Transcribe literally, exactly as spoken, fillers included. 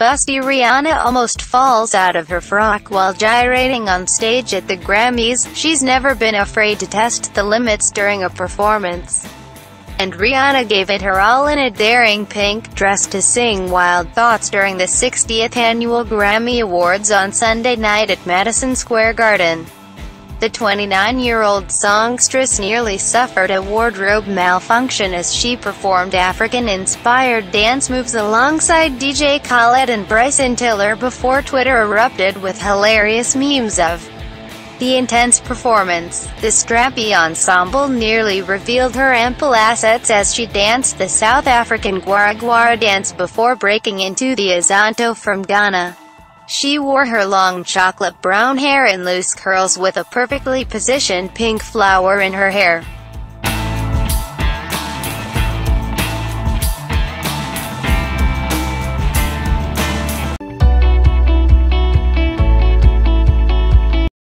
busty Rihanna almost falls out of her frock while gyrating on stage at the Grammys. She's never been afraid to test the limits during a performance, and Rihanna gave it her all in a daring pink dress to sing Wild Thoughts during the sixtieth Annual Grammy Awards on Sunday night at Madison Square Garden. The twenty-nine-year-old songstress nearly suffered a wardrobe malfunction as she performed African-inspired dance moves alongside D J Khaled and Bryson Tiller before Twitter erupted with hilarious memes of the intense performance. The strappy ensemble nearly revealed her ample assets as she danced the South African Gwara-Gwara dance before breaking into the Azonto from Ghana. She wore her long chocolate brown hair in loose curls with a perfectly positioned pink flower in her hair.